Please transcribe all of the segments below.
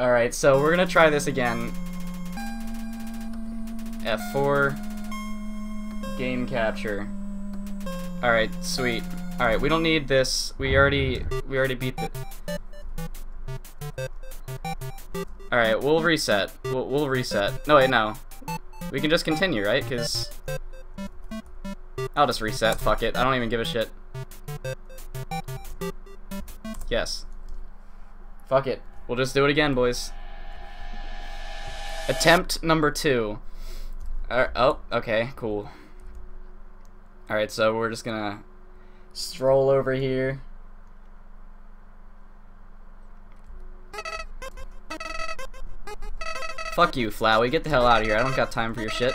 Alright, so we're gonna try this again. F4. Game capture. Alright, sweet. Alright, we don't need this. We already beat the... Alright, we'll reset. We'll reset. No, wait, no. We can just continue, right? Because... I'll just reset. Fuck it. I don't even give a shit. Yes. Fuck it. We'll just do it again, boys. Attempt number 2. Oh, okay. Cool. Alright, so we're just gonna stroll over here. Fuck you, Flowey. Get the hell out of here. I don't got time for your shit.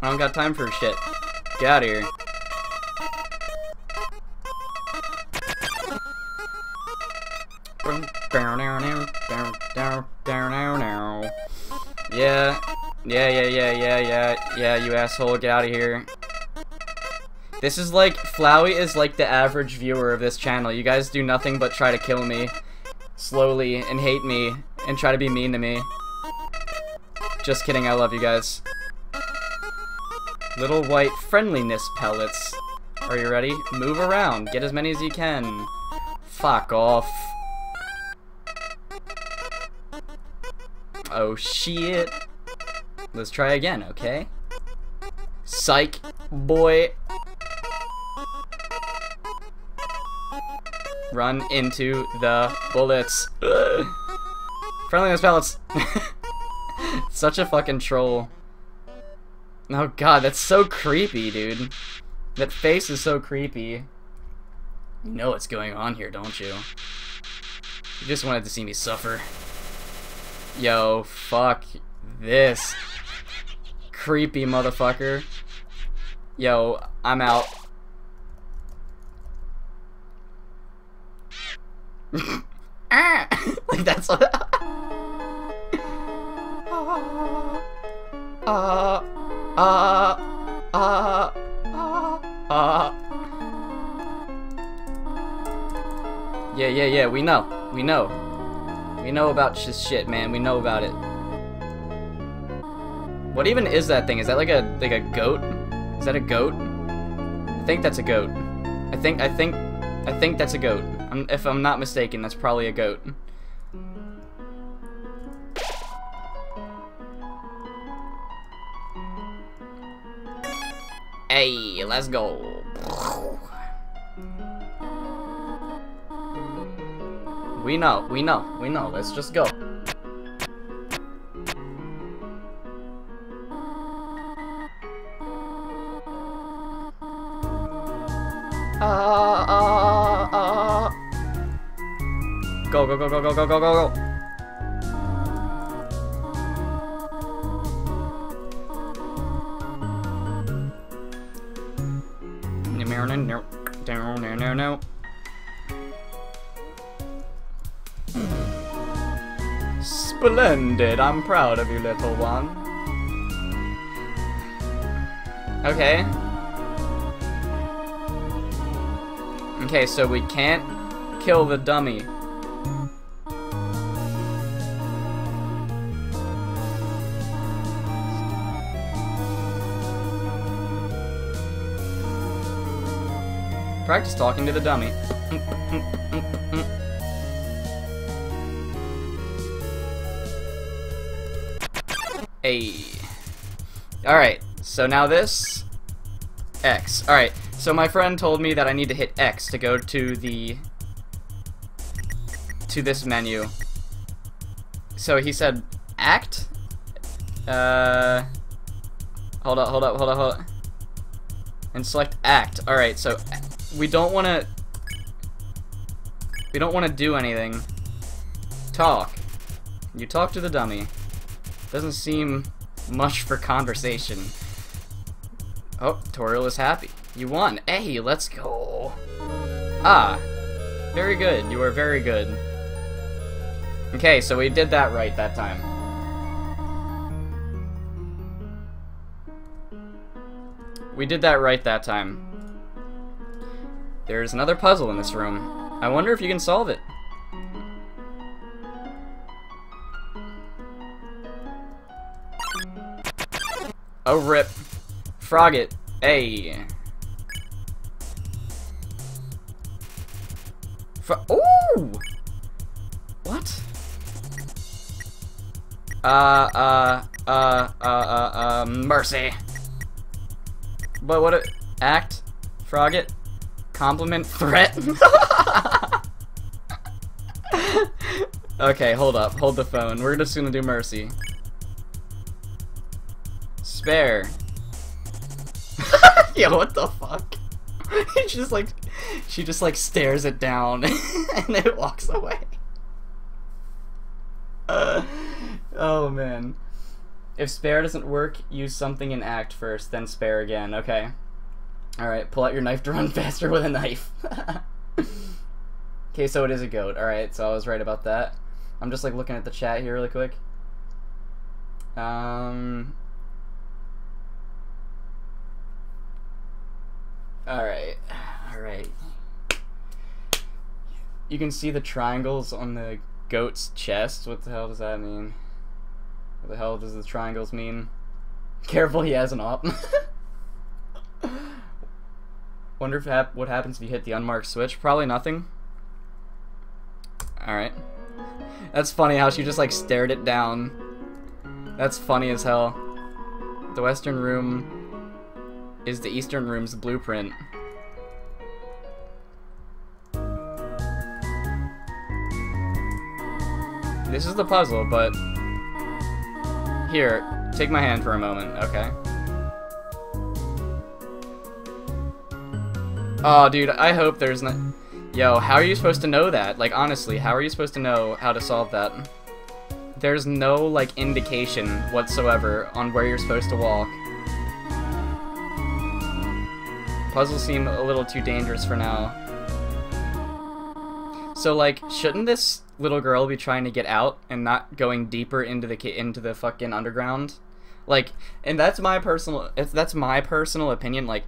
I don't got time for your shit. Get out of here. Yeah. Yeah, you asshole. Get out of here. This is like, Flowey is like the average viewer of this channel. You guys do nothing but try to kill me slowly and hate me and try to be mean to me. Just kidding, I love you guys. Little white friendliness pellets. Are you ready? Move around. Get as many as you can. Fuck off. Oh shit. Let's try again, okay? Psych, boy. Run into the bullets. Ugh. Friendliness pellets. Such a fucking troll. Oh god, that's so creepy, dude. That face is so creepy. You know what's going on here, don't you? You just wanted to see me suffer. Yo, fuck this. Creepy motherfucker. Yo, I'm out. Like that's what. Yeah, we know about this shit, man. We know about it. What even is that thing? Is that like a goat? Is that a goat? I think that's a goat. I think that's a goat. If I'm not mistaken, that's probably a goat. Hey, let's go. We know. Let's just go. Go. No. Splendid, I'm proud of you, little one. Okay. Okay, so we can't kill the dummy. Practice talking to the dummy. Hey. Alright, so now this. X. Alright, so my friend told me that I need to hit X to go to the... to this menu. So he said, act? Hold up. And select act. Alright, so... We don't want to do anything. Talk. You talk to the dummy. Doesn't seem much for conversation. Oh, Toriel is happy. You won. Hey, let's go. Ah. Very good. You are very good. Okay, so we did that right that time. There's another puzzle in this room. I wonder if you can solve it. Oh, rip. Froggit. Hey. Ooh! What? Mercy. But what a... Act? Froggit? Compliment? Threat? Okay, hold up. Hold the phone. We're just gonna do mercy. Spare. Yo, what the fuck? It's just like... She just like stares it down and it walks away. Oh man. If spare doesn't work, use something and act first, then spare again. Okay. Alright, pull out your knife to run faster with a knife. Okay, so it is a goat. Alright, so I was right about that. I'm just like looking at the chat here really quick. Alright. Alright. You can see the triangles on the goat's chest. What the hell does that mean? What the hell does the triangles mean? Careful, he has an op. Wonder if what happens if you hit the unmarked switch. Probably nothing. Alright. That's funny how she just like stared it down. That's funny as hell. The western room is the eastern room's blueprint. This is the puzzle, but... Here, take my hand for a moment, okay? Oh, dude, I hope there's not... Yo, how are you supposed to know that? Like, honestly, how are you supposed to know how to solve that? There's no, like, indication whatsoever on where you're supposed to walk. Puzzles seem a little too dangerous for now. So, like, shouldn't this little girl be trying to get out and not going deeper into the fucking underground? Like, and that's my personal opinion. Like,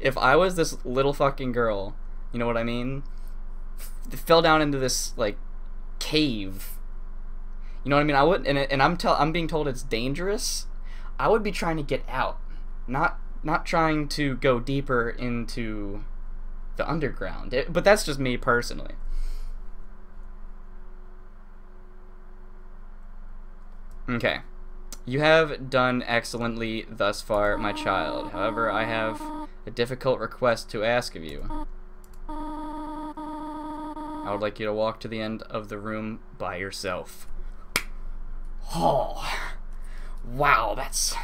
if I was this little fucking girl, you know what I mean? Fell down into this like cave. You know what I mean? I would, and I'm being told it's dangerous. I would be trying to get out, not trying to go deeper into the underground. But that's just me personally. Okay. You have done excellently thus far, my child. However, I have a difficult request to ask of you. I would like you to walk to the end of the room by yourself. Oh. Wow, that's...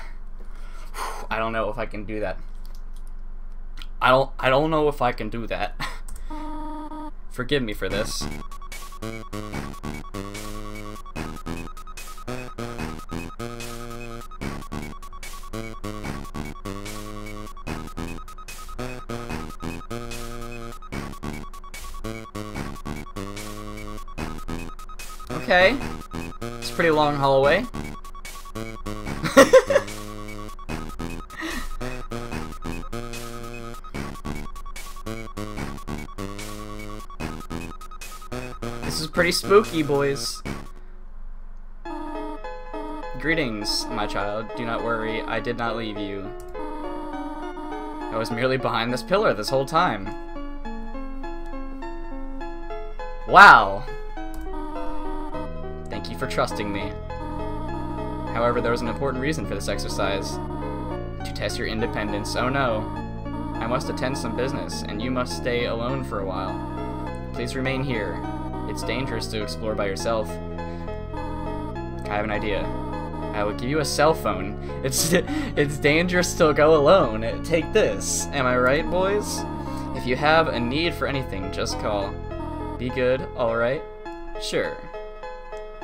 I don't know if I can do that. I don't know if I can do that. Forgive me for this. Okay, it's a pretty long hallway. This is pretty spooky, boys. Greetings, my child. Do not worry, I did not leave you. I was merely behind this pillar this whole time. Wow. Thank you for trusting me. However, there was an important reason for this exercise. To test your independence. Oh no. I must attend some business, and you must stay alone for a while. Please remain here. It's dangerous to explore by yourself. I have an idea. I will give you a cell phone. It's dangerous to go alone. Take this. Am I right, boys? If you have a need for anything, just call. Be good, alright? Sure.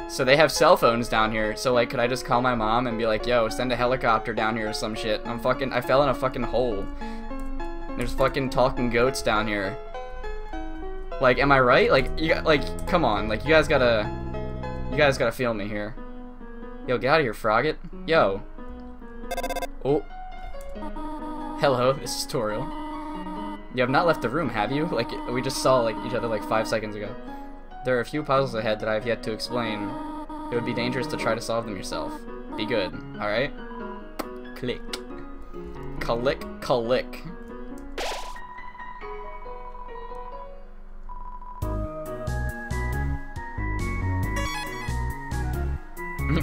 So they have cell phones down here, so like, could I just call my mom and be like, yo, send a helicopter down here or some shit? I fell in a fucking hole. There's fucking talking goats down here. Like, am I right? Like, like, come on, like, you guys gotta feel me here. Yo, get out of here, Froggit. Yo. Oh. Hello, this is Toriel. You have not left the room, have you? Like, we just saw, like, each other, like, 5 seconds ago. There are a few puzzles ahead that I have yet to explain. It would be dangerous to try to solve them yourself. Be good, alright? Click. Click, click.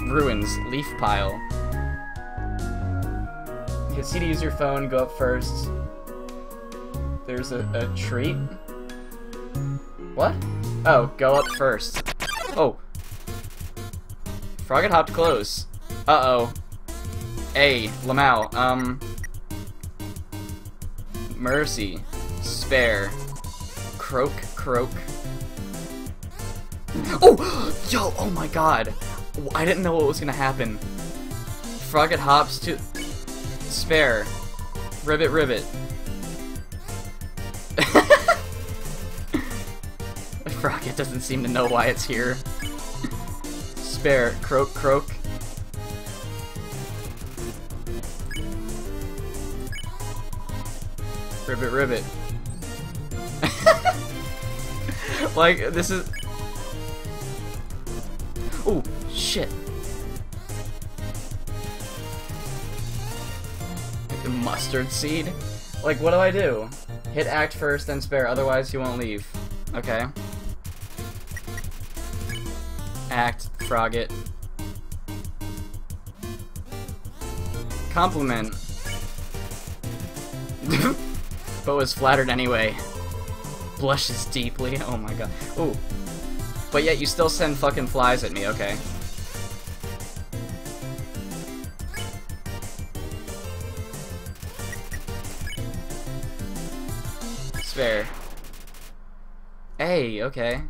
Ruins, leaf pile. You can see to use your phone, go up first. There's a treat. What? Oh, go up first. Oh. Froggit hopped close. Uh-oh. Hey, Lamau, Mercy. Spare. Croak, croak. Oh! Yo, oh my god. I didn't know what was gonna happen. Froggit hops to... Spare. Ribbit, ribbit. Froggit doesn't seem to know why it's here. Spare. Croak, croak. Ribbit, ribbit. Like, this is... Oh, shit. Like the mustard seed? Like, what do I do? Hit act first, then spare, otherwise you won't leave. Okay. Act, Froggit. Compliment. But was flattered anyway. Blushes deeply. Oh my god. Ooh. But yet you still send fucking flies at me, okay. Spare. Hey, okay.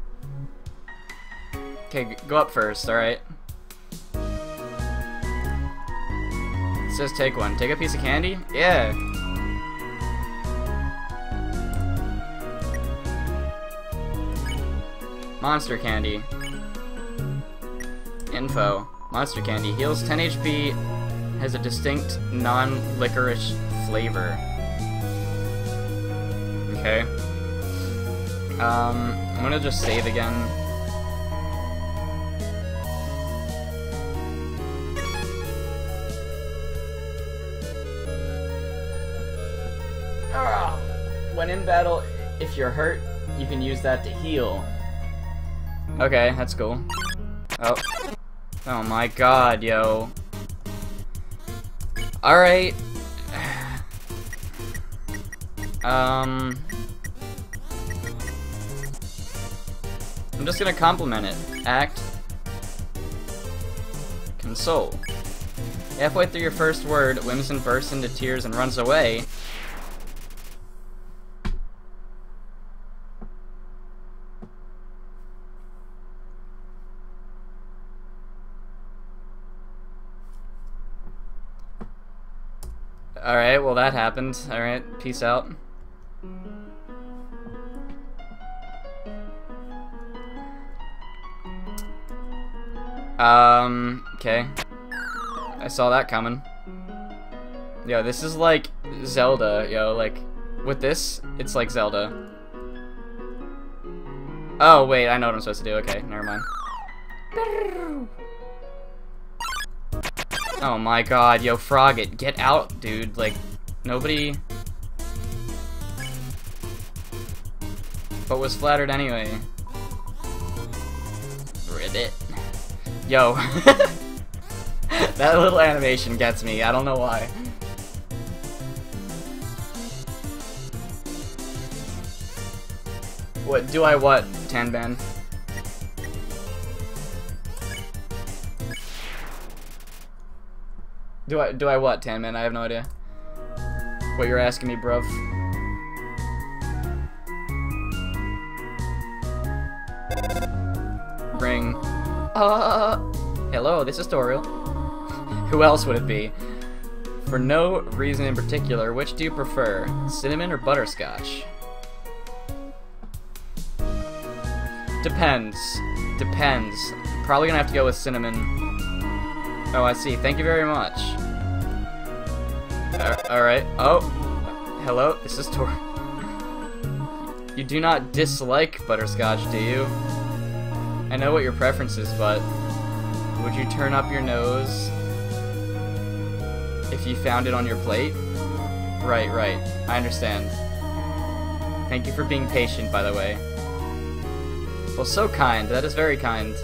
Okay, go up first, alright. It says take one. Take a piece of candy? Yeah! Monster candy. Info. Monster candy heals 10 HP, has a distinct non-licorice flavor. Okay. I'm gonna just save again. Ah! When in battle, if you're hurt, you can use that to heal. Okay, that's cool. Oh. Oh my god, yo. Alright. I'm just gonna compliment it. Act. Console. Halfway through your first word, Whimsun bursts into tears and runs away. Alright, well that happened. Alright, peace out. Okay. I saw that coming. Yo, this is like Zelda, yo, like, with this, it's like Zelda. Oh, wait, I know what I'm supposed to do, okay, never mind. Oh my god, yo, Froggit, get out, dude. Like, nobody... But was flattered anyway. Ribbit. Yo. That little animation gets me, I don't know why. What, do I what, Tanban? Do I what, Tanman? I have no idea what you're asking me, bruv. Ring. Hello, this is Toriel. Who else would it be? For no reason in particular, which do you prefer? Cinnamon or butterscotch? Depends. Depends. Probably gonna have to go with cinnamon. Oh, I see. Thank you very much. Alright. Oh. Hello? This is Tor. You do not dislike butterscotch, do you? I know what your preference is, but... Would you turn up your nose... if you found it on your plate? Right. I understand. Thank you for being patient, by the way. Well, so kind. That is very kind.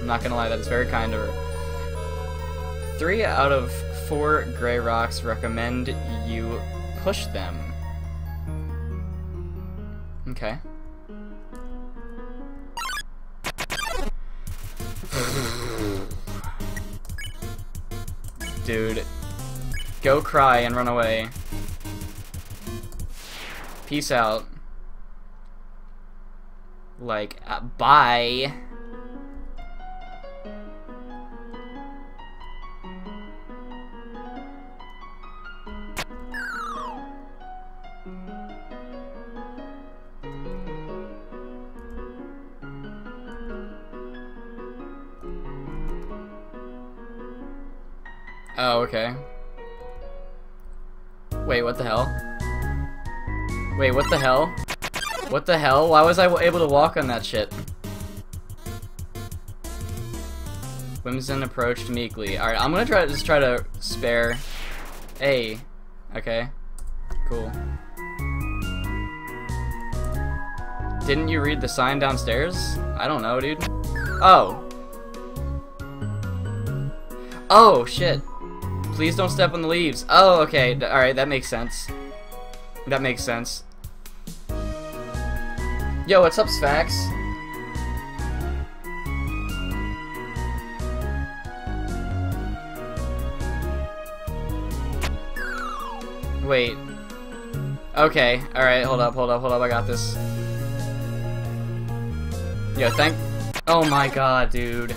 I'm not gonna lie, that is very kind of her. 3 out of 4 gray rocks recommend you push them. Okay. Dude. Go cry and run away. Peace out. Like, bye. Oh, okay. Wait, what the hell? Wait, what the hell? What the hell? Why was I able to walk on that shit? Whimsun approached meekly. Alright, I'm gonna try to spare... A. Okay. Cool. Didn't you read the sign downstairs? I don't know, dude. Oh. Oh, shit. Please don't step on the leaves. Oh, okay. Alright, that makes sense. That makes sense. Yo, what's up, Sfax? Wait. Okay. Alright, hold up. I got this. Yo, thank... Oh my god, dude.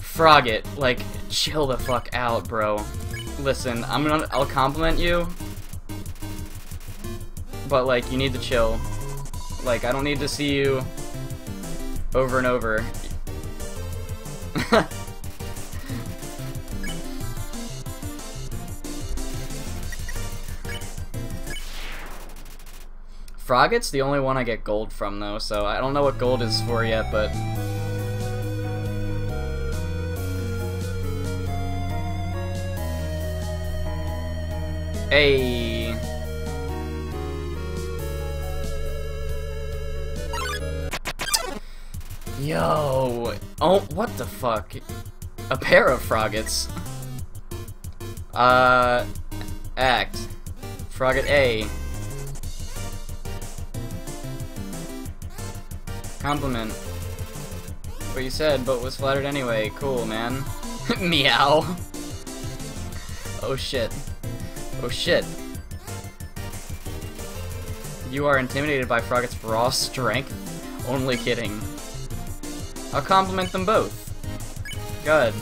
Froggit, like, chill the fuck out, bro. Listen, I'll compliment you, but like, you need to chill. Like, I don't need to see you over and over. Froggit's the only one I get gold from, though, so I don't know what gold is for yet, but... Hey. Yo. Oh, what the fuck? A pair of Froggits. Act. Froggit A. Compliment. What you said, but was flattered anyway. Cool, man. Meow. Oh shit. Oh shit. You are intimidated by Froggit's raw strength? Only kidding. I'll compliment them both. Good.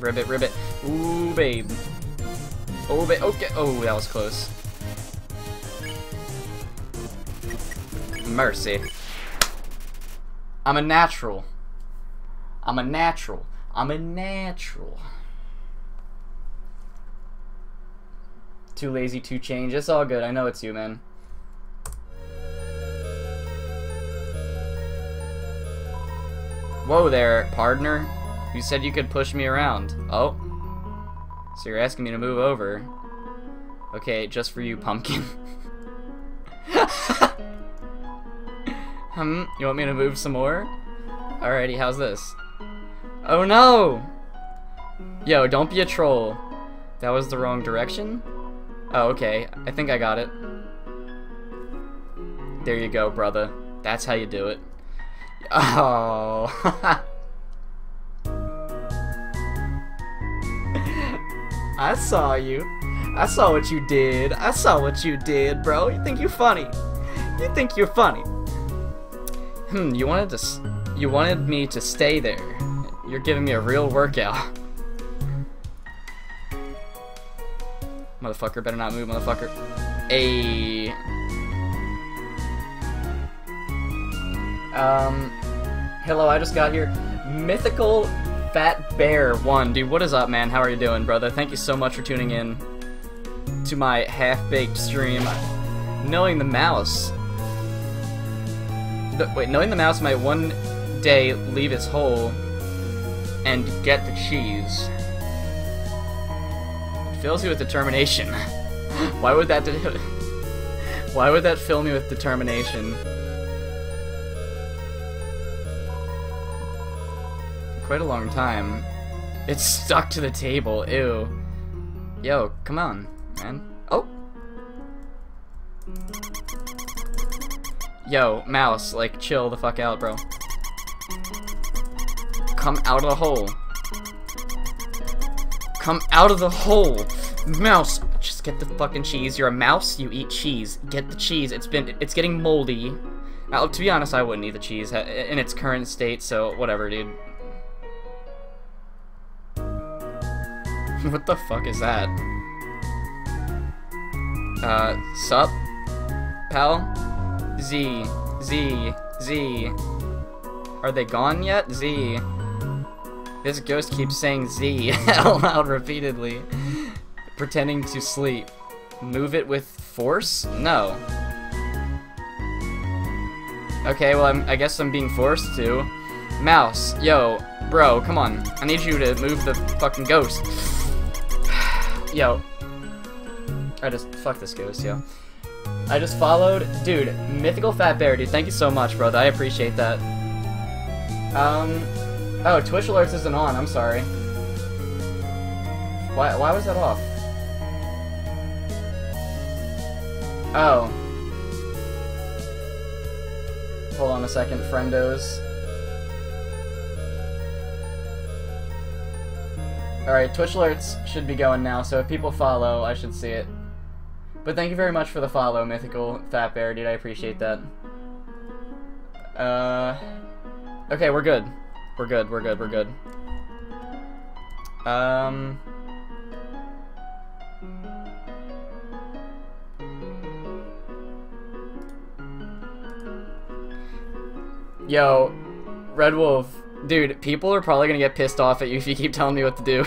Ribbit. Ooh, babe. Oh, babe. Okay. Oh, that was close. Mercy. I'm a natural. Too lazy to change. It's all good. I know it's you, man. Whoa there, partner. You said you could push me around. Oh. So you're asking me to move over. Okay, just for you, pumpkin. You want me to move some more? Alrighty, how's this? Oh no! Yo, don't be a troll. That was the wrong direction? Oh, okay. I think I got it. There you go, brother. That's how you do it. Oh. I saw you. I saw what you did. Bro. You think you're funny. You wanted me to stay there. You're giving me a real workout. Motherfucker, better not move, motherfucker. Ayy. Hello, I just got here. Mythical Fat Bear 1. Dude, what is up, man? How are you doing, brother? Thank you so much for tuning in to my half-baked stream. Knowing the mouse. Knowing the mouse might one day leave its hole and get the cheese. Fills you with determination. Why would that why would that fill me with determination? Quite a long time. It's stuck to the table, ew. Yo, come on, man. Oh! Yo, mouse, like, chill the fuck out, bro. Come out of the hole. Come out of the hole! Mouse! Just get the fucking cheese. You're a mouse, you eat cheese. Get the cheese. It's getting moldy. Now, to be honest, I wouldn't eat the cheese in its current state, so whatever, dude. What the fuck is that? Sup? Pal? Z. Z. Z. Are they gone yet? Z. This ghost keeps saying Z out loud repeatedly. Pretending to sleep. Move it with force? No. Okay, well, I guess I'm being forced to. Mouse. Yo. Bro, come on. I need you to move the fucking ghost. Yo. Fuck this ghost, yo. I just followed... Dude, Mythical Fat Bear, dude, thank you so much, brother. I appreciate that. Oh, Twitch Alerts isn't on, I'm sorry. Why was that off? Oh. Hold on a second, friendos. Alright, Twitch Alerts should be going now, so if people follow, I should see it. But thank you very much for the follow, Mythical Fat Bear, dude, I appreciate that. Okay, we're good. We're good, we're good, we're good. Yo, Red Wolf. Dude, people are probably gonna get pissed off at you if you keep telling me what to do.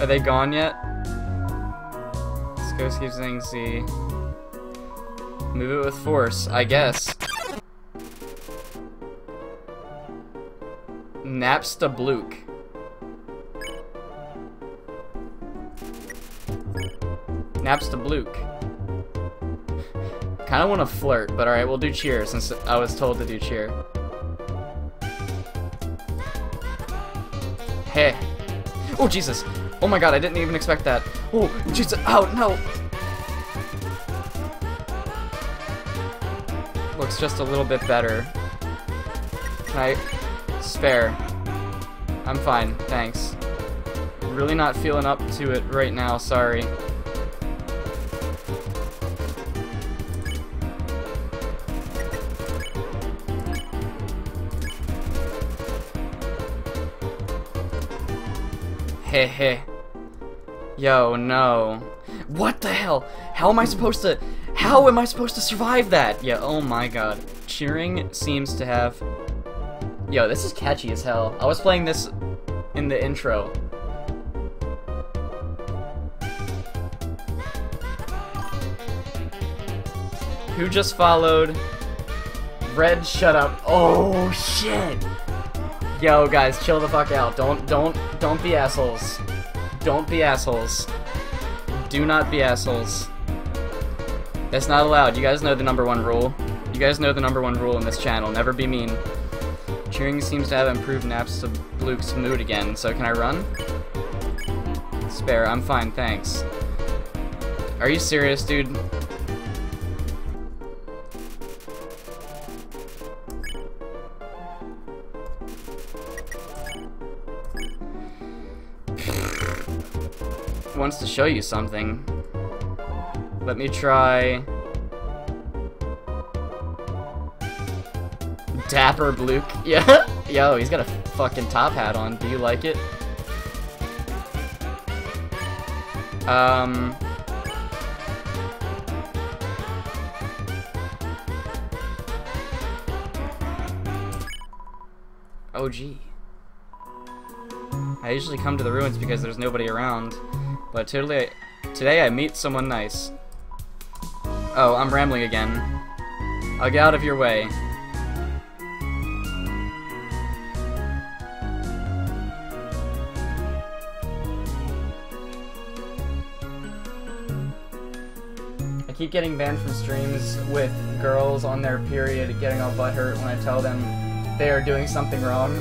Are they gone yet? This ghost keeps saying Z. Move it with force, I guess. Napstablook. Napstablook. Kinda wanna flirt, but alright, we'll do cheer since I was told to do cheer. Hey. Oh, Jesus. Oh my god, I didn't even expect that. Oh, Jesus. Oh, no. Looks just a little bit better. Can I spare? I'm fine, thanks. Really not feeling up to it right now, sorry. Heh. Yo, no. What the hell? How am I supposed to survive that? Yeah, oh my god. Cheering seems to have... Yo, this is catchy as hell. I was playing this in the intro. Who just followed? Red, shut up. Oh, shit. Yo, guys, chill the fuck out. Don't be assholes. Don't be assholes. Do not be assholes. That's not allowed. You guys know the #1 rule. You guys know the #1 rule in this channel. Never be mean. Cheering seems to have improved Napstablook's mood again, so can I run? Spare, I'm fine, thanks. Are you serious, dude? Wants to show you something. Let me try... Dapper Blook. Yeah. Yo, he's got a fucking top hat on. Do you like it? Oh, gee. I usually come to the ruins because there's nobody around. But today I meet someone nice. Oh, I'm rambling again. I'll get out of your way. keep getting banned from streams with girls on their period getting all butthurt when I tell them they are doing something wrong.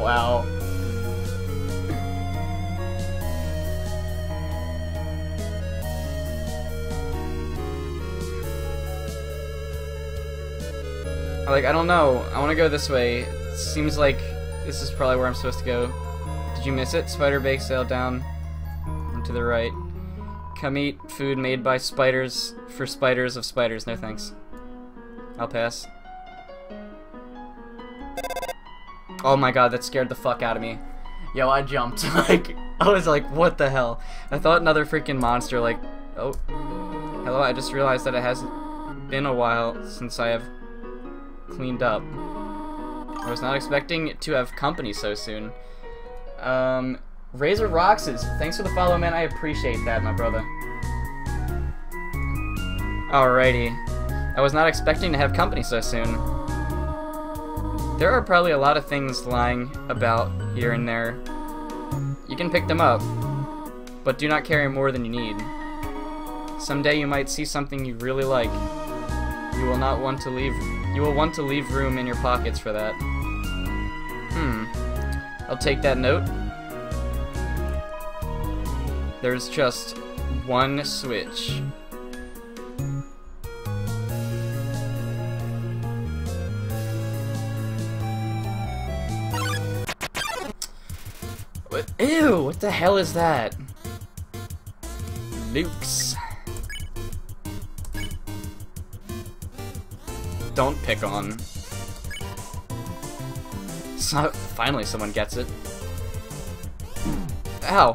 Wow. Like, I don't know. I want to go this way. It seems like this is probably where I'm supposed to go. Did you miss it? Spider bake sale down and to the right. Come eat food made by spiders for spiders of spiders. No thanks. I'll pass. Oh my god, that scared the fuck out of me. Yo, I jumped. Like, I was like, what the hell? I thought another freaking monster, like, oh. Hello, I just realized that it hasn't been a while since I have cleaned up. I was not expecting to have company so soon. Razor Roxas, thanks for the follow, man. I appreciate that, my brother. Alrighty. I was not expecting to have company so soon. There are probably a lot of things lying about here and there. You can pick them up, but do not carry more than you need. Someday you might see something you really like. You will not want to leave. You will want to leave room in your pockets for that. I'll take that note. There's just one switch. What? Ew! What the hell is that? Nukes. Don't pick on. So, finally someone gets it. Ow.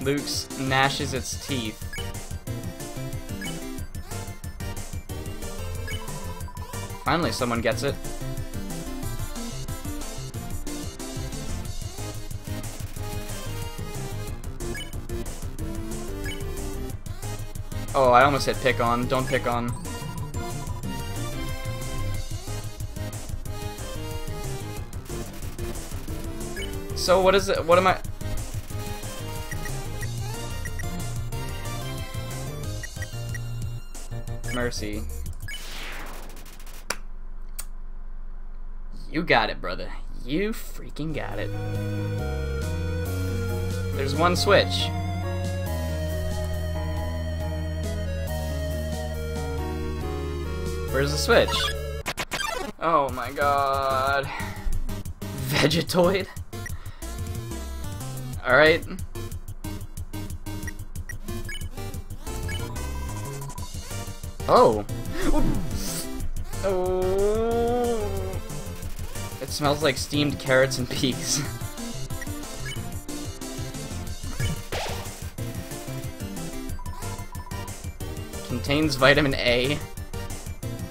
Luke's gnashes its teeth. Finally someone gets it. Oh, I almost hit pick on. Don't pick on. So what is it? What am I? Mercy. You got it, brother. You freaking got it. There's one switch. Where's the switch? Oh my god. Vegetoid? Alright. Oh. Oh. It smells like steamed carrots and peas. Contains vitamin A.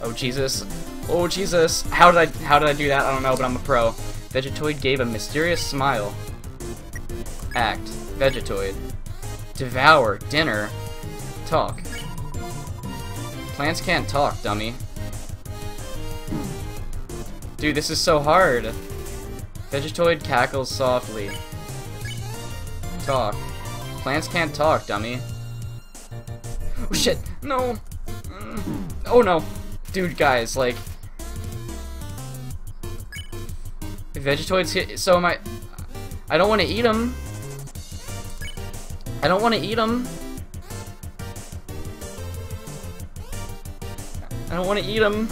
Oh Jesus. Oh Jesus. How did I do that? I don't know, but I'm a pro. Vegetoid gave a mysterious smile. Act. Vegetoid. Devour. Dinner. Talk. Plants can't talk, dummy. Dude, this is so hard. Vegetoid cackles softly. Talk. Plants can't talk, dummy. Oh shit. No. Oh no. Dude, guys, like, Vegetoids hit, so am I don't want to eat them. I don't want to eat them. I don't want to eat them.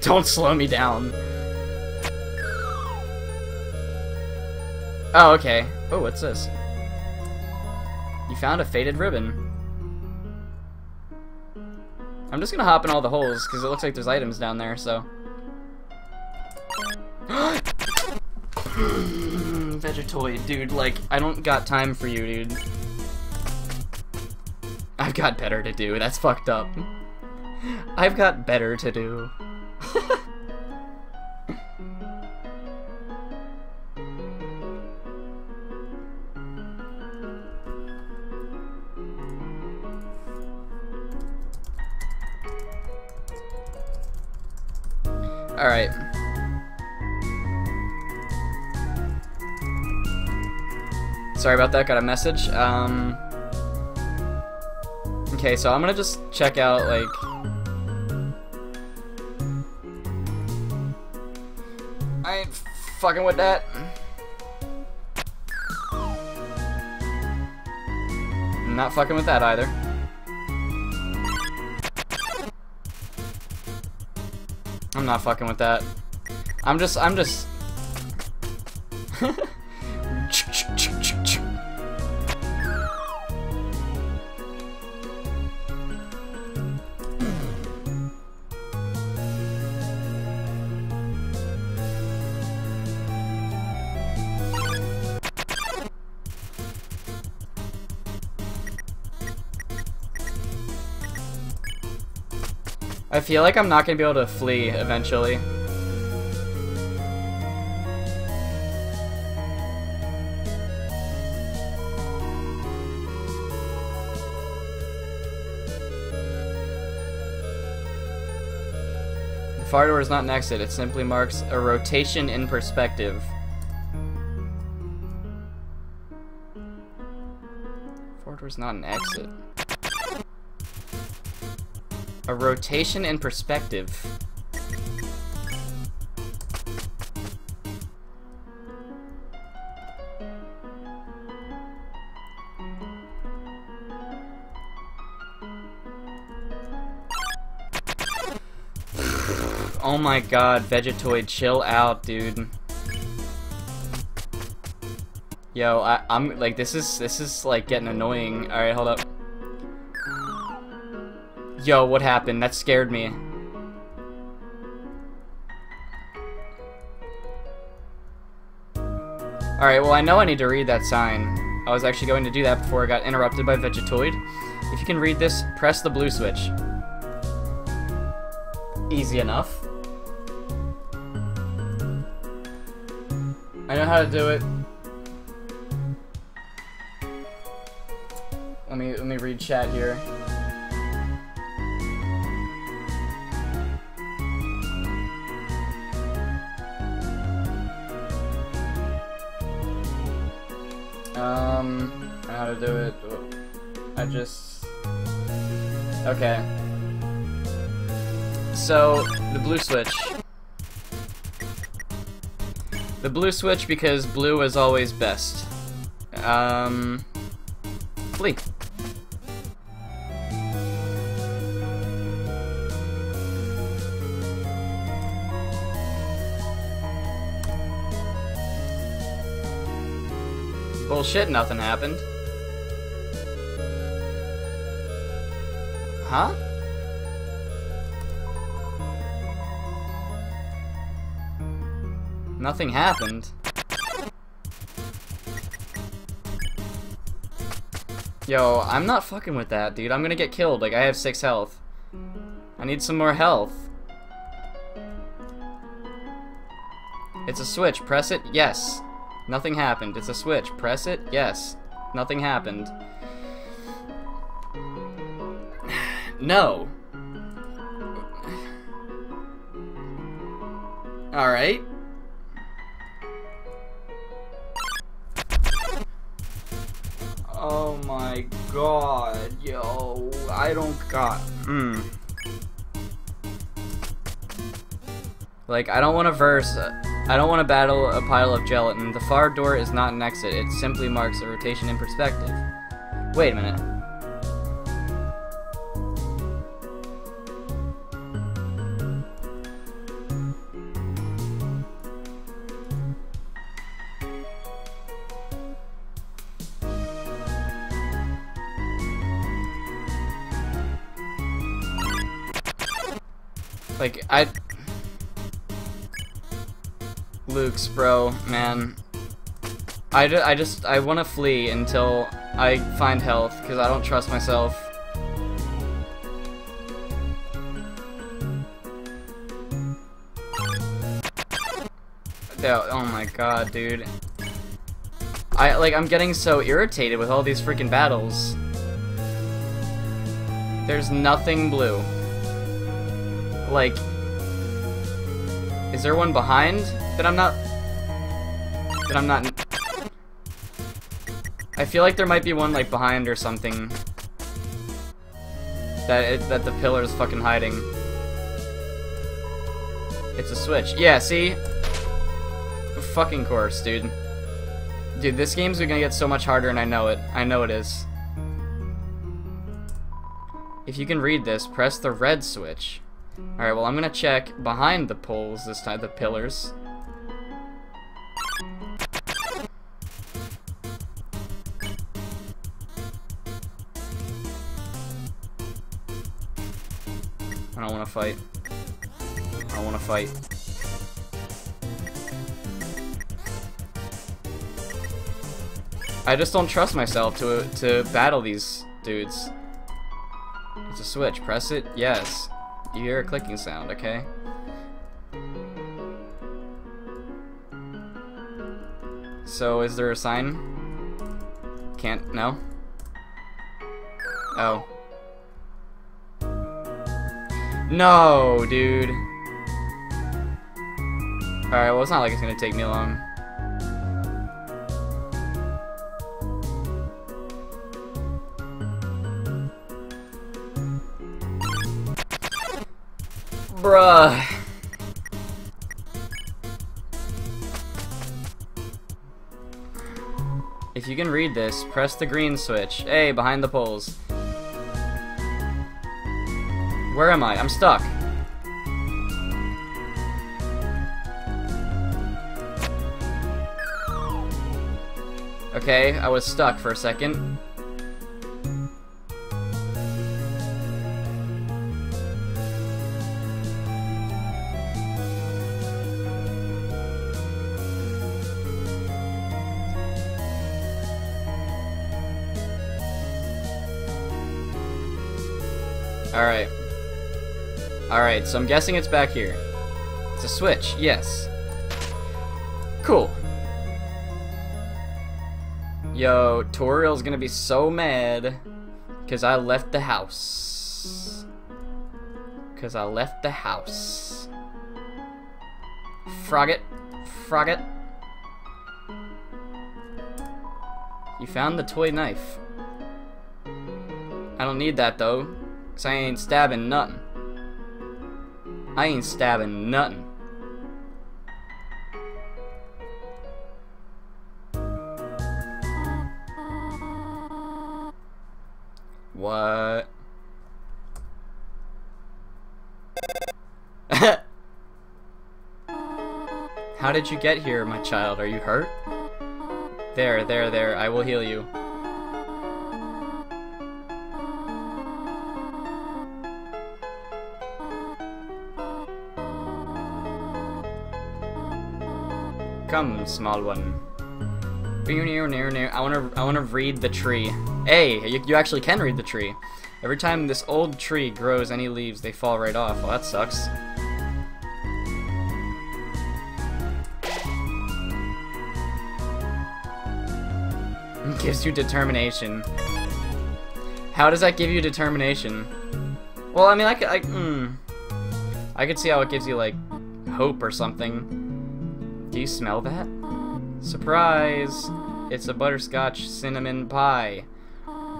Don't slow me down. Oh, okay. Oh, what's this? You found a faded ribbon. I'm just gonna hop in all the holes, because it looks like there's items down there, so. Vegetoid, dude, like, I don't got time for you, dude. I've got better to do. That's fucked up. I've got better to do. Alright. Sorry about that, got a message. Okay, so I'm gonna just check out, like... I ain't fucking with that. I'm not fucking with that either. I'm not fucking with that. I'm just... I feel like I'm not gonna be able to flee eventually. The far door is not an exit, it simply marks a rotation in perspective. Far door is not an exit. A rotation in perspective. Oh my god, Vegetoid, chill out, dude. Yo, I'm like, this is like getting annoying. All right, hold up. Yo, what happened? That scared me. Alright, well I know I need to read that sign. I was actually going to do that before I got interrupted by Vegetoid. If you can read this, press the blue switch. Easy enough. I know how to do it. Let me read chat here. How to do it, I just... Okay. So, the blue switch. The blue switch because blue is always best. Flee. Bullshit, nothing happened. Huh? Nothing happened. Yo, I'm not fucking with that, dude. I'm gonna get killed. Like, I have 6 health. I need some more health. It's a switch. Press it. Yes. Nothing happened. It's a switch. Press it. Yes. Nothing happened. No. Alright. Oh my god, yo. I don't got... Like, I don't want to verse... I don't want to battle a pile of gelatin. The far door is not an exit. It simply marks a rotation in perspective. Wait a minute. Like, I... Luke's, bro, man. I want to flee until I find health, because I don't trust myself. Oh my god, dude. I'm getting so irritated with all these freaking battles. There's nothing blue. Like... Is there one behind that I'm not... I feel like there might be one, like, behind or something. That the pillar is fucking hiding. It's a switch. Yeah, see? Fucking course, dude. Dude, this game's gonna get so much harder, and I know it. I know it is. If you can read this, press the red switch. Alright, well, I'm gonna check behind the poles this time, the pillars. I don't wanna fight. I don't wanna fight. I just don't trust myself to battle these dudes. It's a switch. Press it. Yes. You hear a clicking sound, okay? So, is there a sign? Can't... no? Oh. No, dude! Alright, well, it's not like it's gonna take me long. Bruh. If you can read this, press the green switch. Hey, behind the poles. Where am I? I'm stuck. Okay, I was stuck for a second. Alright. Alright, so I'm guessing it's back here. It's a switch, yes. Cool. Yo, Toriel's gonna be so mad. Cause I left the house. Froggit. You found the toy knife. I don't need that though. Cause I ain't stabbing nothing. What? How did you get here, my child? Are you hurt? There. I will heal you. Come, small one. I wanna read the tree. Hey, you actually can read the tree. Every time this old tree grows any leaves, they fall right off. Well, that sucks. It gives you determination. How does that give you determination? Well, I mean, I could see how it gives you, like, hope or something. Do you smell that? Surprise! It's a butterscotch cinnamon pie.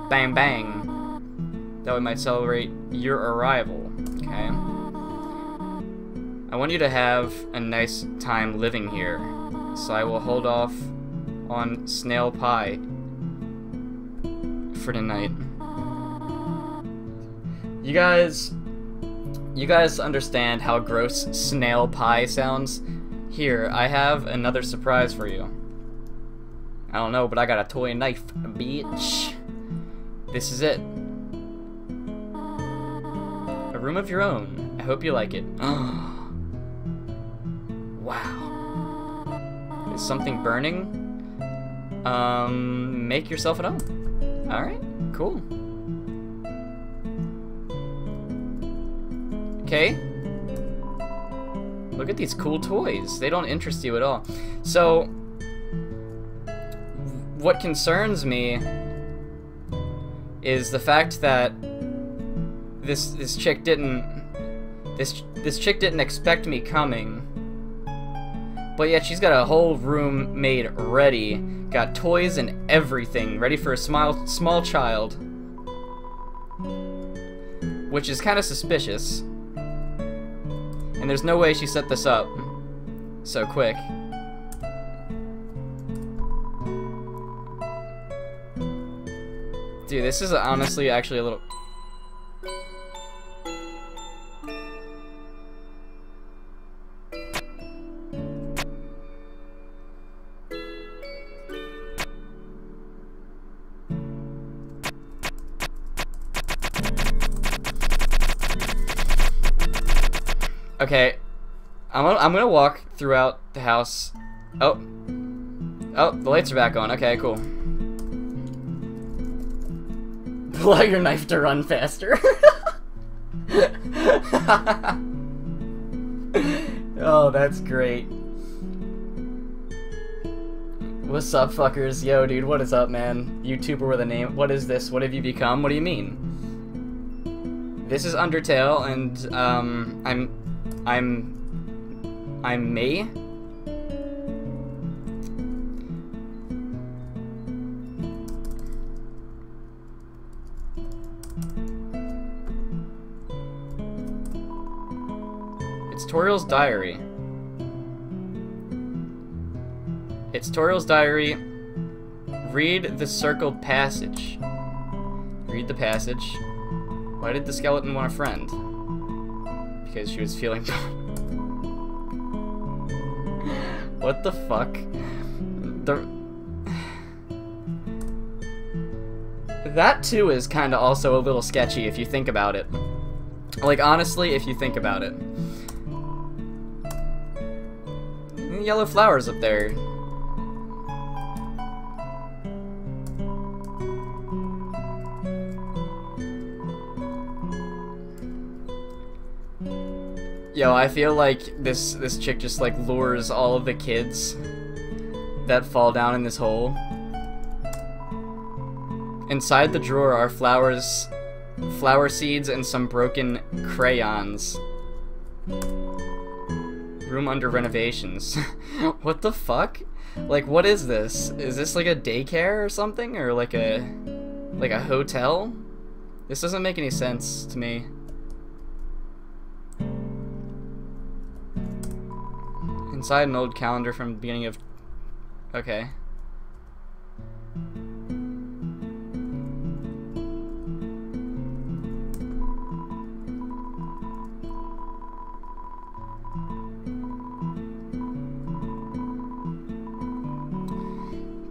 Bang bang. That we might celebrate your arrival. Okay. I want you to have a nice time living here, so I will hold off on snail pie for tonight. You guys understand how gross snail pie sounds? Here, I have another surprise for you. I don't know, but I got a toy knife, bitch. This is it. A room of your own. I hope you like it. Wow. Is something burning? Make yourself at home. Alright, cool. Okay. Look at these cool toys. They don't interest you at all. So, what concerns me is the fact that this chick didn't expect me coming, But yet she's got a whole room made ready. Got toys and everything ready for a small child. Which is kind of suspicious. And there's no way she set this up so quick. Dude, this is honestly actually a little... Okay, I'm gonna walk throughout the house. Oh, the lights are back on. Okay, cool. Pull out your knife to run faster. Oh, that's great. What's up, fuckers? Yo, dude, what is up, man? YouTuber with a name. What is this? What have you become? What do you mean? This is Undertale, and I'm me. It's Toriel's diary. It's Toriel's diary. Read the circled passage. Read the passage. Why did the skeleton want a friend? Because she was feeling what the fuck? That too is kind of also a little sketchy if you think about it. Like, honestly, if you think about it. Yellow flowers up there. Yo, I feel like this chick just like lures all of the kids that fall down in this hole. Inside the drawer are flowers, flower seeds, and some broken crayons. Room under renovations. What the fuck? Like, what is this? Is this like a daycare or something, or like a hotel? This doesn't make any sense to me. Inside an old calendar from the beginning of... Okay.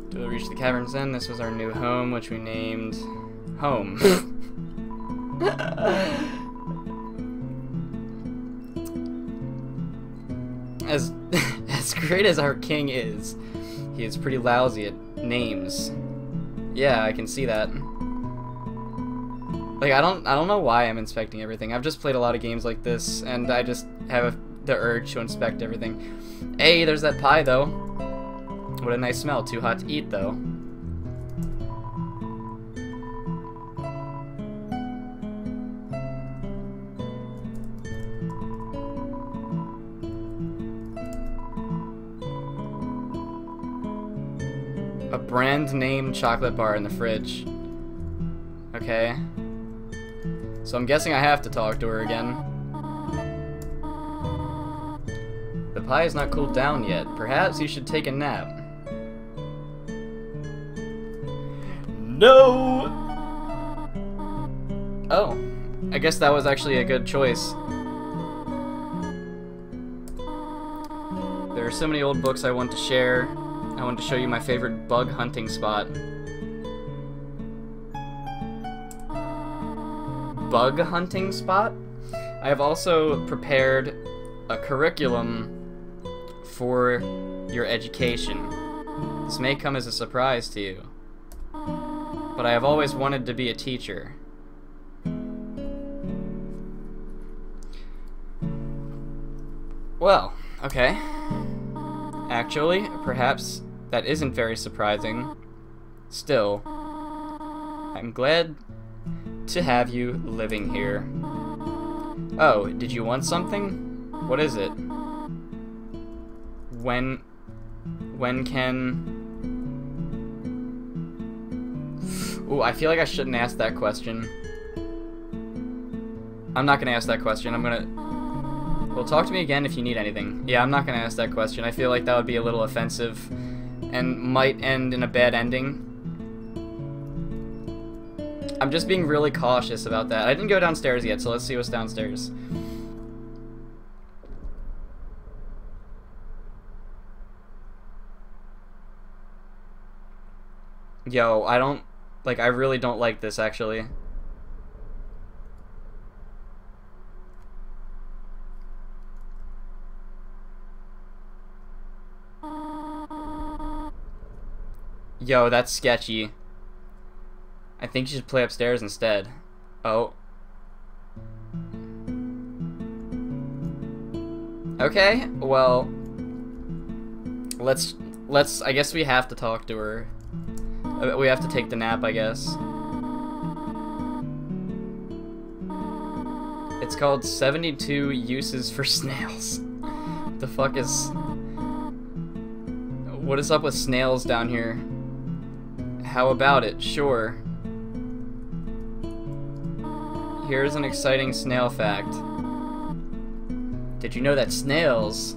Do we reach the caverns then? This was our new home, which we named... Home. As great as our king is, he is pretty lousy at names. Yeah, I can see that. Like, I don't know why I'm inspecting everything. I've just played a lot of games like this, and I just have the urge to inspect everything. Hey, there's that pie, though. What a nice smell. Too hot to eat, though. A brand name chocolate bar in the fridge. Okay. So I'm guessing I have to talk to her again. The pie is not cooled down yet. Perhaps you should take a nap. No! Oh. I guess that was actually a good choice. There are so many old books I want to share. I want to show you my favorite bug hunting spot. Bug hunting spot? I have also prepared a curriculum for your education. This may come as a surprise to you, but I have always wanted to be a teacher. Well, okay. Actually, perhaps... that isn't very surprising. Still, I'm glad to have you living here. Oh, did you want something? What is it? when can... Ooh, I feel like I shouldn't ask that question. I'm not gonna ask that question. I'm gonna... Well, talk to me again if you need anything. Yeah, I'm not gonna ask that question. I feel like that would be a little offensive and might end in a bad ending. I'm just being really cautious about that. I didn't go downstairs yet, so let's see what's downstairs. Yo, I don't... Like, I really don't like this, actually. Yo, that's sketchy. I think you should play upstairs instead. Oh. Okay, well... Let's... I guess we have to talk to her. We have to take the nap, I guess. It's called 72 Uses for Snails. The fuck is... What is up with snails down here? How about it? Sure. Here's an exciting snail fact. Did you know that snails...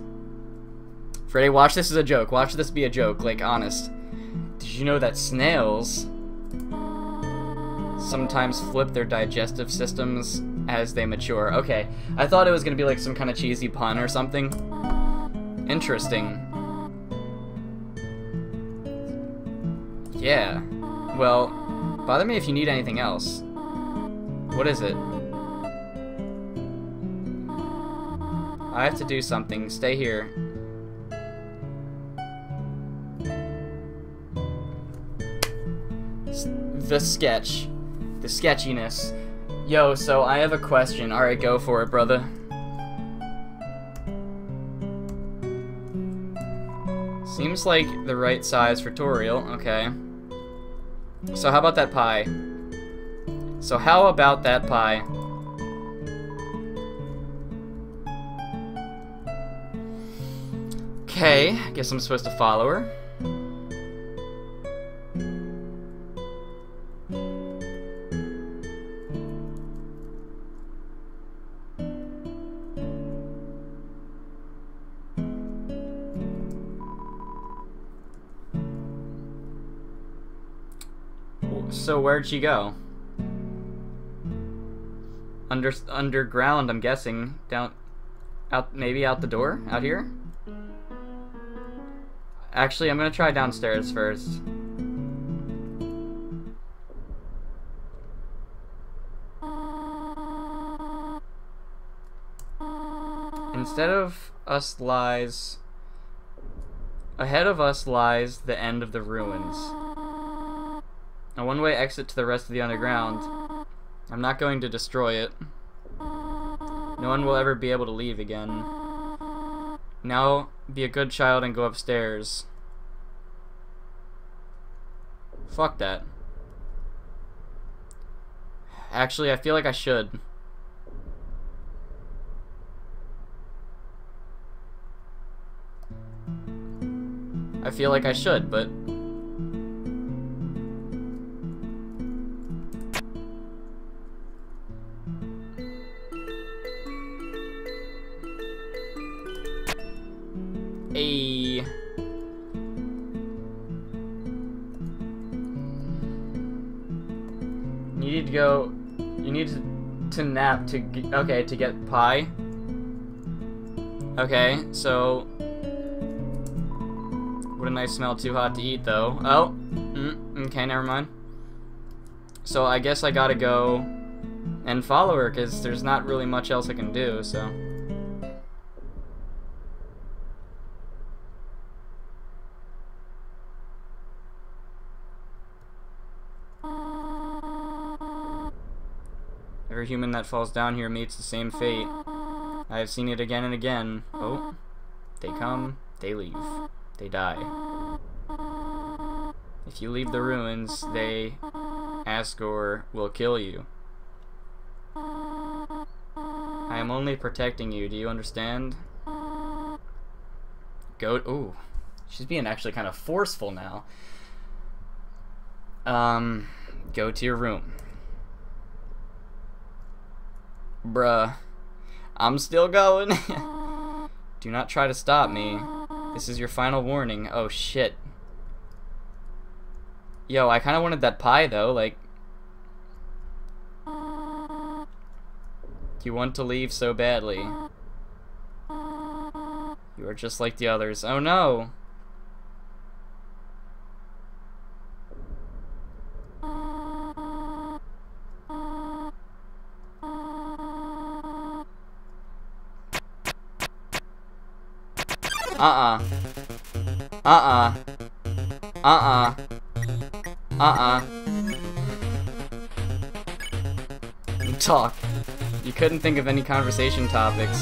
Freddy, watch this as a joke. Watch this be a joke, like, honest. Did you know that snails sometimes flip their digestive systems as they mature? Okay, I thought it was gonna be like some kind of cheesy pun or something. Interesting. Yeah. Well, bother me if you need anything else. What is it? I have to do something. Stay here. The sketch. The sketchiness. Yo, so I have a question. Alright, go for it, brother. Seems like the right size for Toriel. Okay. So how about that pie? So how about that pie? Okay, guess I'm supposed to follow her. So where'd she go? Underground, I'm guessing. Down, out, maybe out the door, out here. Actually, I'm gonna try downstairs first. Instead of us lies, ahead of us lies the end of the ruins. A one-way exit to the rest of the underground. I'm not going to destroy it. No one will ever be able to leave again. Now, be a good child and go upstairs. Fuck that. Actually, I feel like I should. I feel like I should, but... nap to okay to get pie. Okay, so wouldn't I smell too hot to eat though? Oh, okay, never mind. So I guess I gotta go and follow her because there's not really much else I can do. So every human that falls down here meets the same fate. I have seen it again and again. Oh. They come, they leave, they die. If you leave the ruins, they, Asgore, will kill you. I am only protecting you, do you understand? go. Ooh, she's being actually kind of forceful now. Go to your room. Bruh, I'm still going. Do not try to stop me. This is your final warning. Oh shit. Yo, I kind of wanted that pie though, like. You want to leave so badly. You are just like the others. Oh no! Talk. You couldn't think of any conversation topics.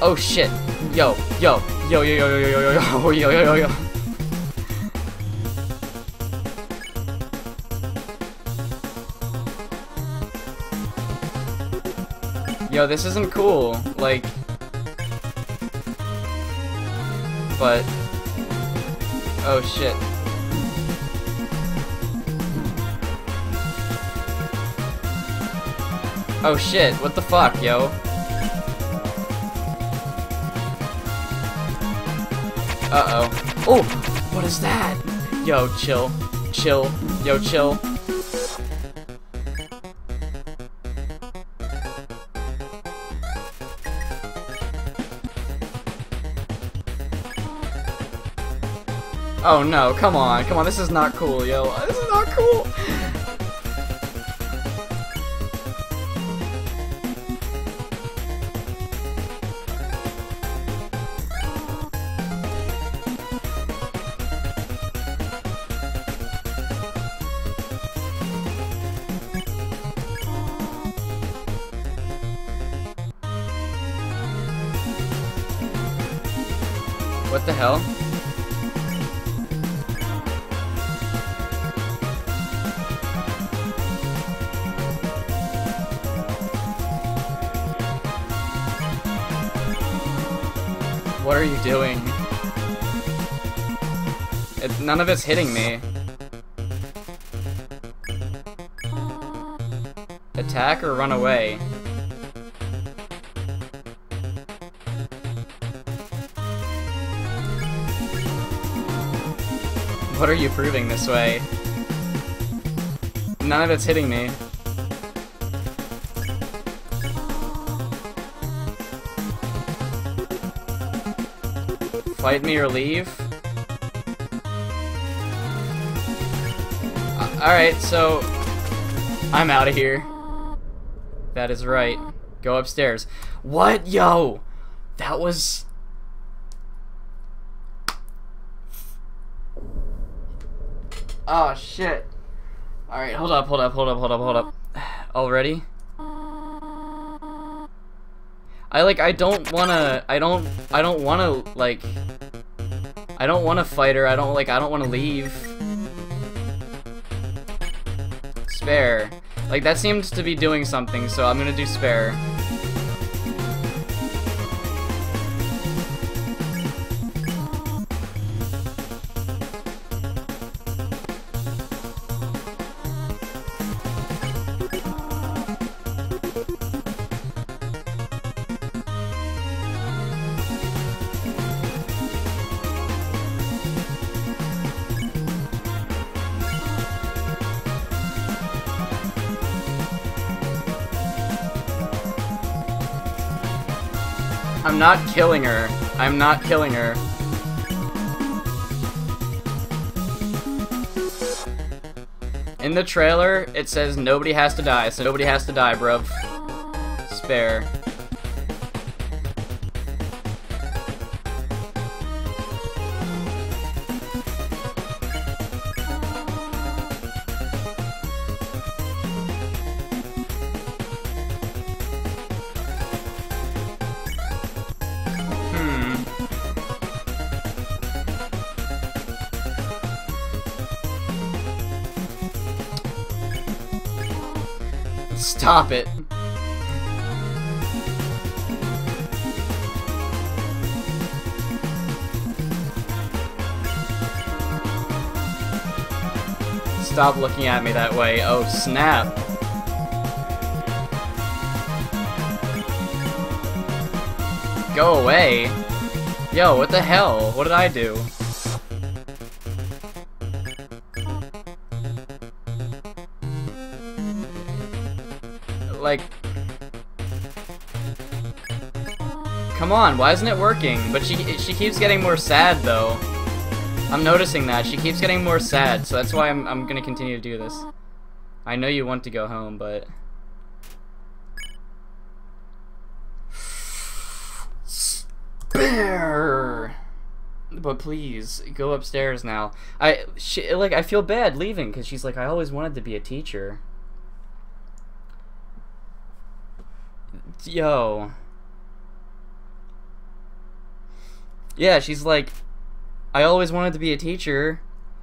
Oh shit. Yo, yo, yo, yo, yo, yo, yo, yo, yo, yo, yo, yo. Yo, this isn't cool. Like, but oh shit. Oh shit, what the fuck, yo? Uh-oh. Oh! What is that? Yo, chill. Chill. Yo, chill. Oh no, come on. Come on, this is not cool, yo. This is not cool! What the hell? What are you doing? None of it's hitting me. Attack or run away? What are you proving this way? None of it's hitting me. Fight me or leave? Alright, so I'm out of here. That is right. Go upstairs. What? Yo! That was... Oh shit. Alright, hold up, hold up, hold up, hold up, hold up. Already? I don't wanna fight her, I don't wanna leave. Spare. Like that seems to be doing something, so I'm gonna do spare. I'm not killing her. I'm not killing her. In the trailer, it says nobody has to die, so nobody has to die, bruv. Spare. Stop it. Stop looking at me that way. Oh, snap. Go away. Yo, what the hell? What did I do? Like... Come on, why isn't it working? But she keeps getting more sad, though. I'm noticing that. She keeps getting more sad, so that's why I'm gonna continue to do this. I know you want to go home, but... Bear. But please, go upstairs now. I feel bad leaving, because she's like, I always wanted to be a teacher. Yo... Yeah, she's like, I always wanted to be a teacher,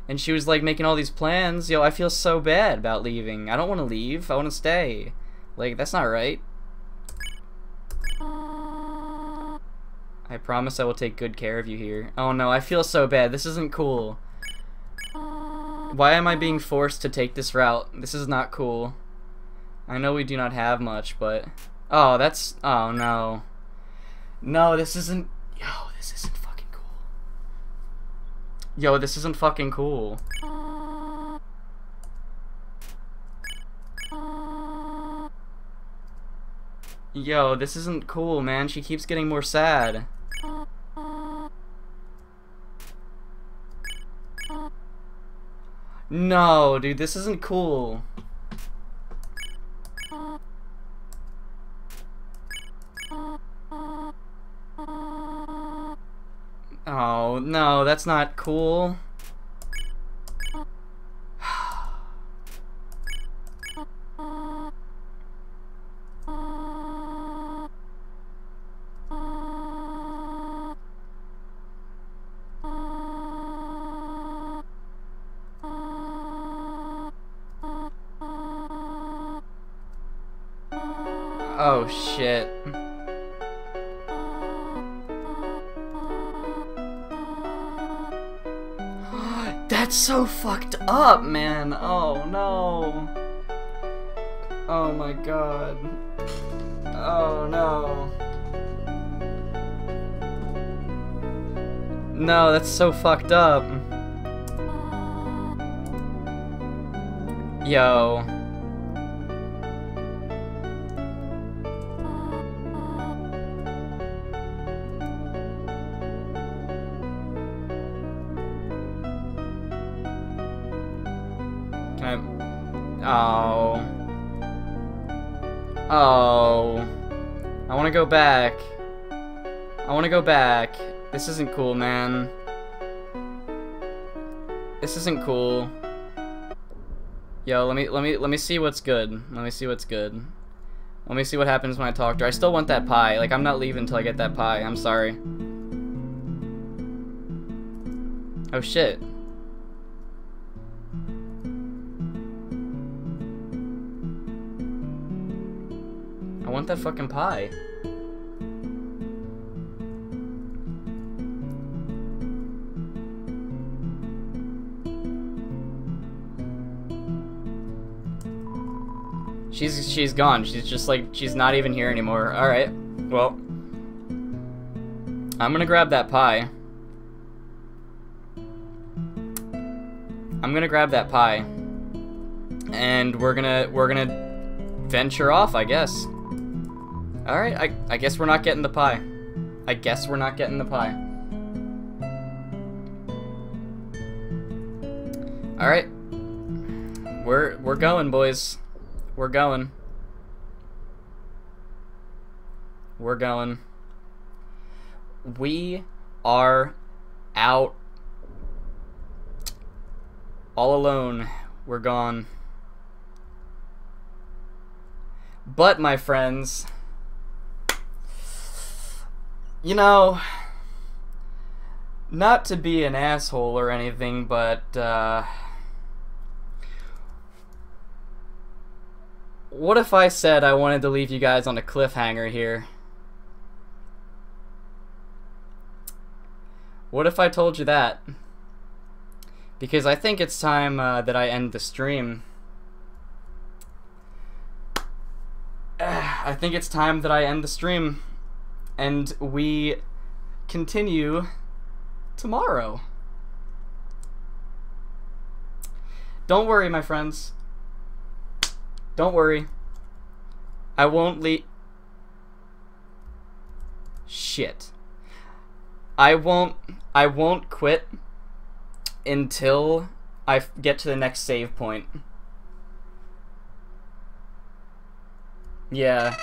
and she was like making all these plans. Yo, I feel so bad about leaving. I don't want to leave. I want to stay. Like, that's not right. I promise I will take good care of you here. Oh no, I feel so bad. This isn't cool. Why am I being forced to take this route? This is not cool. I know we do not have much, but... Oh, that's... Oh no. No, this isn't... Yo, this isn't... Yo, this isn't fucking cool. Yo, this isn't cool, man. She keeps getting more sad. No, dude, this isn't cool. Oh, no, that's not cool. Oh, shit. That's so fucked up, man. Oh, no. Oh, my God. Oh, no. No, that's so fucked up. Yo. Oh. Oh. I want to go back. I want to go back. This isn't cool, man. This isn't cool. Yo, let me see what's good. Let me see what's good. Let me see what happens when I talk to her. I still want that pie. Like, I'm not leaving until I get that pie. I'm sorry. Oh shit. I want that fucking pie. She's gone. She's just like, she's not even here anymore. Alright, well, I'm gonna grab that pie. I'm gonna grab that pie. And we're gonna venture off, I guess. Alright, I guess we're not getting the pie. I guess we're not getting the pie. Alright. We're going, boys. We're going. We're going. We are out. All alone. We're gone. But, my friends... You know, not to be an asshole or anything, but, what if I said I wanted to leave you guys on a cliffhanger here? What if I told you that? because I think it's time that I end the stream. I think it's time that I end the stream, and we continue tomorrow. Don't worry, my friends. Don't worry. I won't leave. Shit. I won't quit until I get to the next save point. Yeah.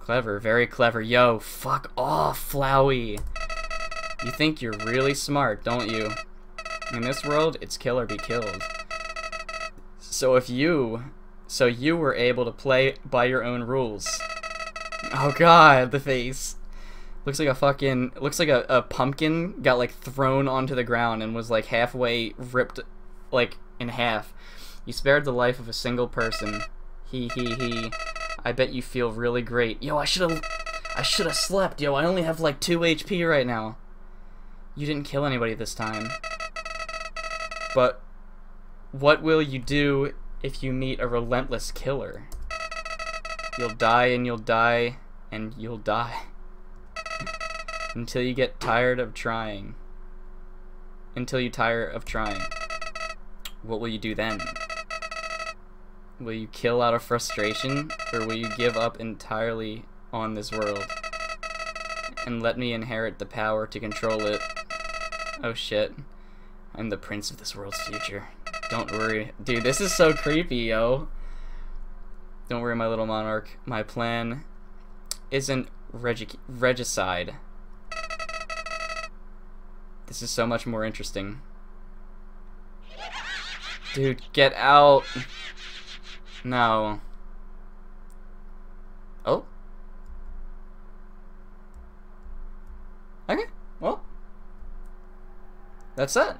Clever, very clever. Yo, fuck off, Flowey. You think you're really smart, don't you? In this world, it's kill or be killed. So if you... So you were able to play by your own rules. Oh god, the face. Looks like a fucking... Looks like a pumpkin got, like, thrown onto the ground and was, like, halfway ripped, like, in half. You spared the life of a single person. He. I bet you feel really great. Yo, I should've slept, yo. I only have, like, 2 HP right now. You didn't kill anybody this time. But what will you do if you meet a relentless killer? You'll die and you'll die and you'll die. Until you get tired of trying. Until you tire of trying. What will you do then? Will you kill out of frustration, or will you give up entirely on this world and let me inherit the power to control it? Oh shit. I'm the prince of this world's future. Don't worry. Dude, this is so creepy, yo. Don't worry, my little monarch. My plan isn't regicide. This is so much more interesting. Dude, get out. No. Oh. Okay, well. That's it.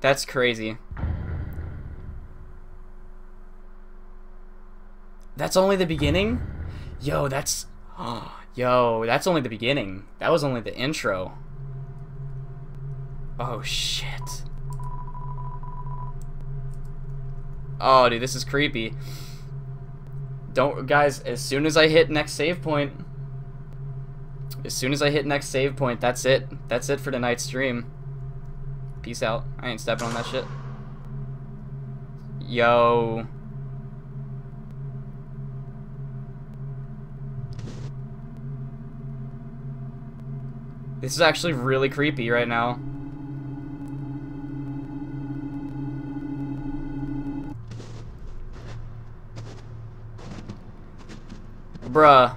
That's crazy. That's only the beginning? Yo, that's... Oh, yo, that's only the beginning. That was only the intro. Oh, shit. Oh, dude, this is creepy. Don't... Guys, as soon as I hit next save point... As soon as I hit next save point, that's it. That's it for tonight's stream. Peace out. I ain't stepping on that shit. Yo. This is actually really creepy right now. Bruh.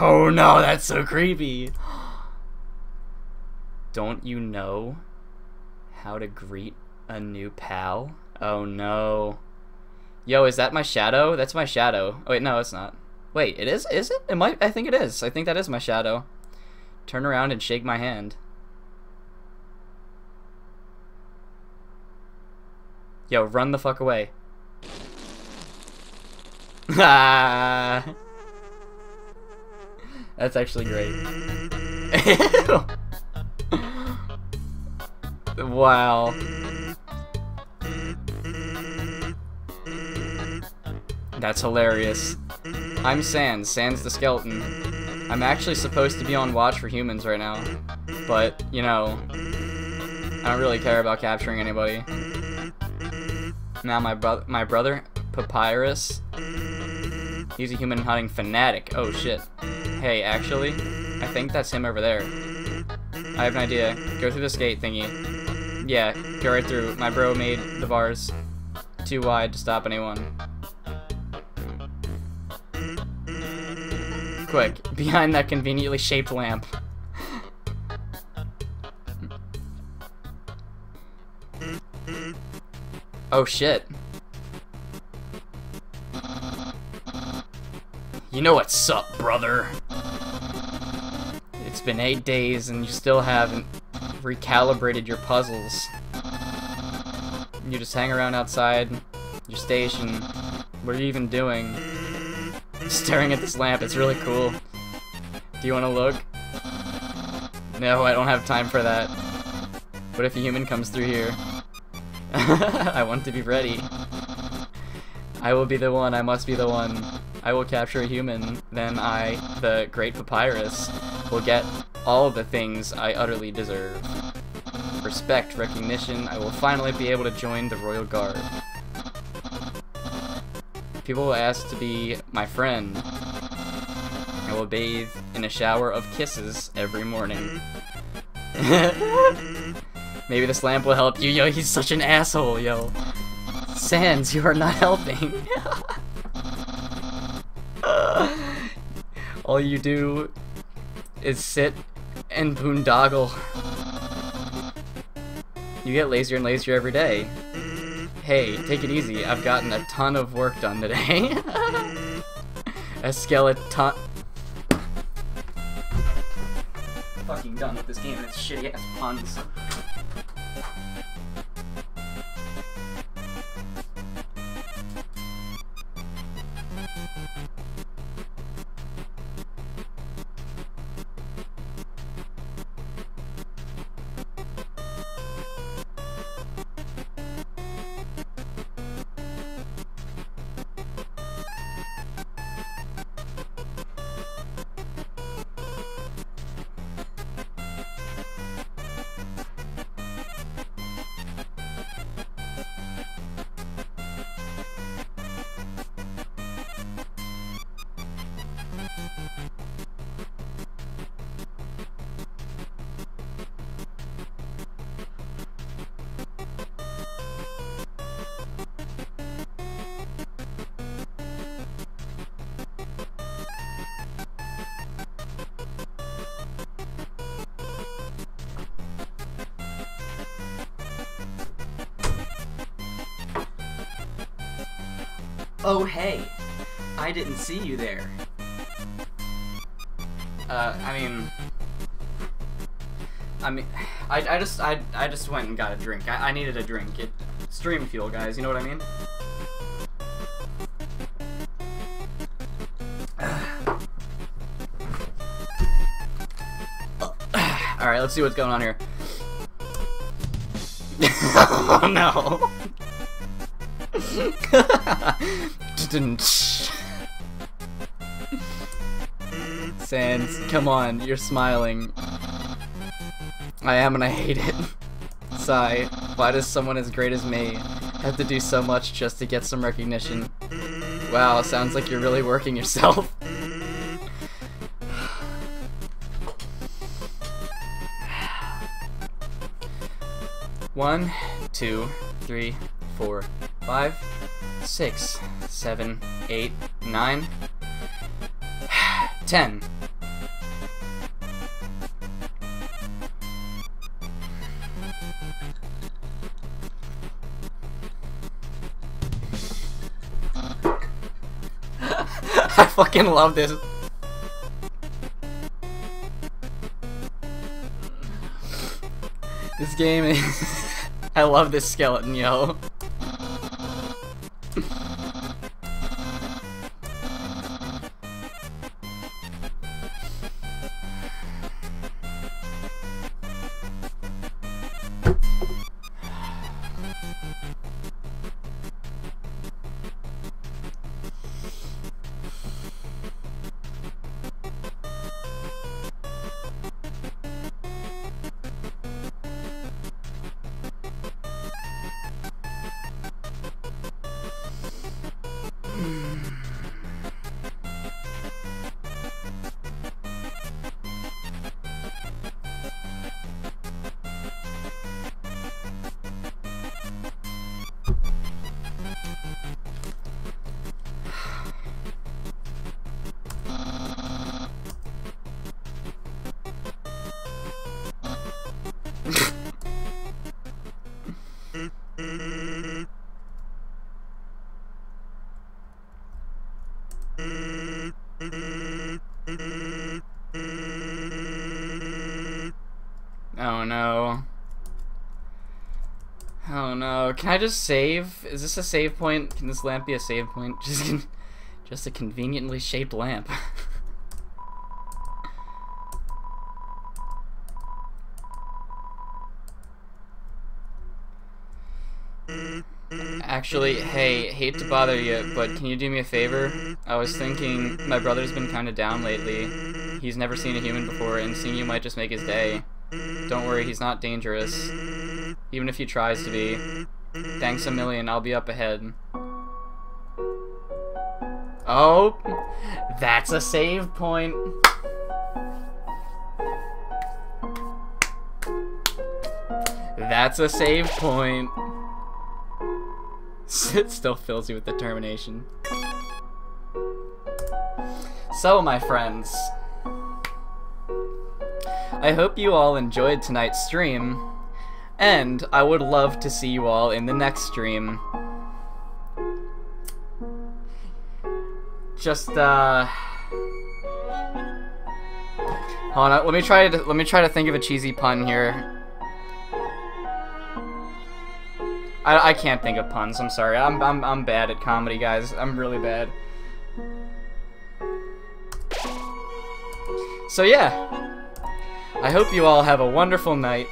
Oh no, that's so creepy. Don't you know how to greet a new pal? Oh no. Yo, is that my shadow? That's my shadow. Oh wait, no, it's not. Wait, it is it? It might, I think it is. I think that is my shadow. Turn around and shake my hand. Yo, run the fuck away. Ah. That's actually great. Wow. That's hilarious. I'm Sans, Sans the Skeleton. I'm actually supposed to be on watch for humans right now, but, you know, I don't really care about capturing anybody. Now my brother, Papyrus, he's a human hunting fanatic. Oh shit. Hey, actually, I think that's him over there. I have an idea. Go through this gate thingy. Yeah, go right through. My bro made the bars too wide to stop anyone. Quick, behind that conveniently shaped lamp. Oh shit. You know what's up, brother. It's been 8 days and you still haven't recalibrated your puzzles. You just hang around outside your station. What are you even doing? Staring at this lamp, it's really cool. Do you want to look? No, I don't have time for that. What if a human comes through here? I want to be ready. I will be the one, I must be the one. I will capture a human, then I, the great Papyrus, will get all the things I utterly deserve. Respect, recognition, I will finally be able to join the royal guard. People will ask to be my friend. I will bathe in a shower of kisses every morning. Maybe this lamp will help you. Yo, he's such an asshole, yo. Sans, you are not helping. All you do is sit and boondoggle. You get lazier and lazier every day. Hey, take it easy. I've gotten a ton of work done today. A skeleton. I'm fucking done with this game and its shitty ass puns. Oh hey, I didn't see you there. I just went and got a drink. I needed a drink. It stream fuel, guys, you know what I mean? Alright, let's see what's going on here. Oh no! Sans, come on, you're smiling. I am and I hate it. Sigh, why does someone as great as me have to do so much just to get some recognition? Wow, sounds like you're really working yourself. One, two, three, four, 5, 6, 7, 8, 9, 10. I fucking love this. This game is... I love this skeleton, yo. Oh no, can I just save? Is this a save point? Can this lamp be a save point? Just a conveniently shaped lamp. Actually, hey, hate to bother you, but can you do me a favor? I was thinking, my brother's been kinda down lately. He's never seen a human before, and seeing you might just make his day. Don't worry, he's not dangerous. Even if he tries to be. Thanks a million, I'll be up ahead. Oh! That's a save point! That's a save point! It still fills you with determination. So, my friends, I hope you all enjoyed tonight's stream, and I would love to see you all in the next stream. Just hold on, let me try to think of a cheesy pun here. I can't think of puns. I'm sorry. I'm bad at comedy, guys. I'm really bad. So yeah, I hope you all have a wonderful night.